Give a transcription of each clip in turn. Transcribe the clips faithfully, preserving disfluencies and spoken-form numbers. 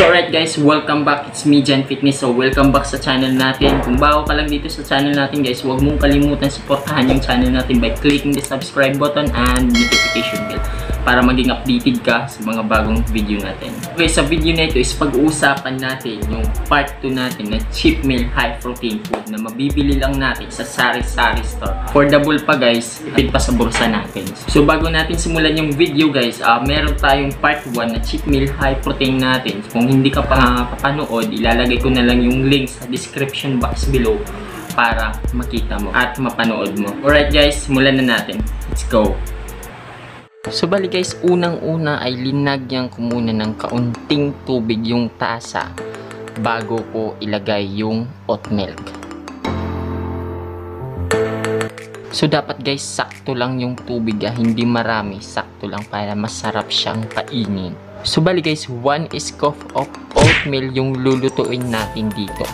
So alright guys, welcome back. It's me, Jan Fitness. So welcome back sa channel natin. Kung bago ka lang dito sa channel natin guys, huwag mong kalimutan supportahan yung channel natin by clicking the subscribe button and notification bell para maging updated ka sa mga bagong video natin. Okay, sa video na ito is pag-uusapan natin yung part two natin na cheap meal high protein food na mabibili lang natin sa sari-sari store. Affordable pa guys, ipid pa sa bursa natin. So bago natin simulan yung video guys, uh, meron tayong part one na cheap meal high protein natin. Kung hindi ka pa papanood, ilalagay ko na lang yung link sa description box below para makita mo at mapanood mo. Alright guys, simulan na natin. Let's go! So bali guys, unang-una ay linagyan ko muna ng kaunting tubig yung tasa bago ko ilagay yung oat milk. So dapat guys, sakto lang yung tubig, ah, hindi marami, sakto lang para masarap siyang kainin. So bali guys, one scoop of oatmeal yung lulutuin natin dito.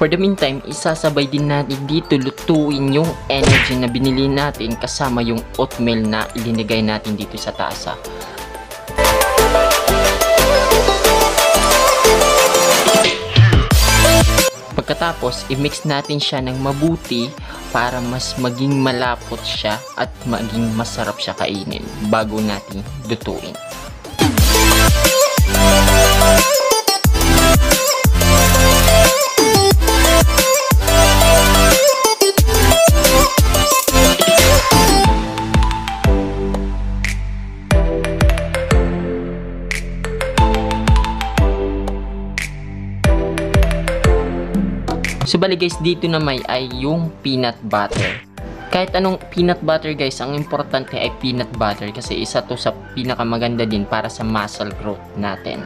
For the meantime, isasabay din natin dito lutuin yung energy na binili natin kasama yung oatmeal na ilinagay natin dito sa tasa. Pagkatapos, i-mix natin siya ng mabuti para mas maging malapot siya at maging masarap siya kainin bago natin lutuin. So bali guys, dito na may ay yung peanut butter. Kahit anong peanut butter guys, ang importante ay peanut butter kasi isa to sa pinakamaganda din para sa muscle growth natin.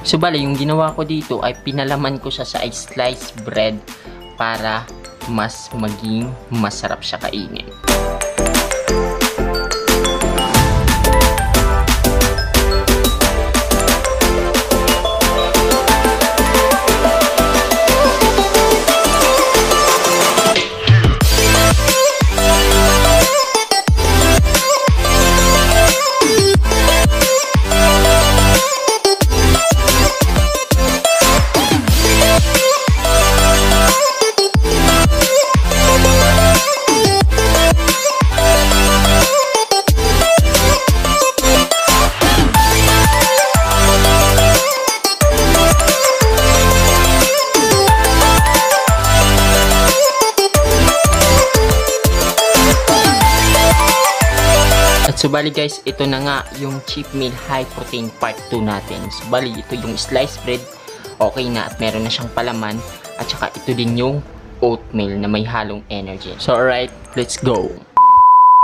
So bali, yung ginawa ko dito ay pinalaman ko siya sa sliced bread para mas maging masarap siya kainin. So bali guys, ito na nga yung cheap meal high protein part two natin. So bali, ito yung sliced bread, okay na at meron na siyang palaman. At saka ito din yung oatmeal na may halong energy. So alright, let's go!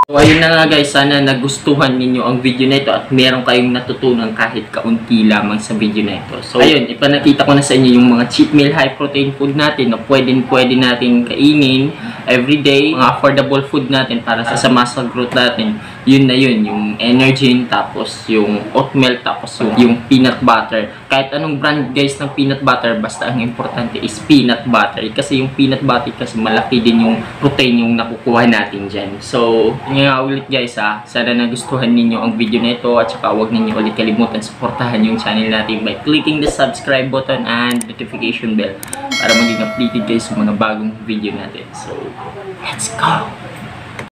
So ayun na nga guys, sana nagustuhan ninyo ang video na ito at meron kayong natutunan kahit kaunti lamang sa video na ito. So ayun, ipanakita ko na sa inyo yung mga cheap meal high protein food natin na pwedeng pwede natin kainin everyday, mga affordable food natin para sa, sa muscle growth natin. Yun na yun, yung energy, tapos yung oatmeal, tapos yung, yung peanut butter. Kahit anong brand guys ng peanut butter, basta ang importante is peanut butter. Kasi yung peanut butter, kasi malaki din yung protein yung nakukuha natin dyan. So, nga ulit guys ha, sana nagustuhan ninyo ang video na ito at saka huwag ninyo ulit kalimutan supportahan yung channel natin by clicking the subscribe button and notification bell para maging updated guys sa mga bagong video natin. So, let's go!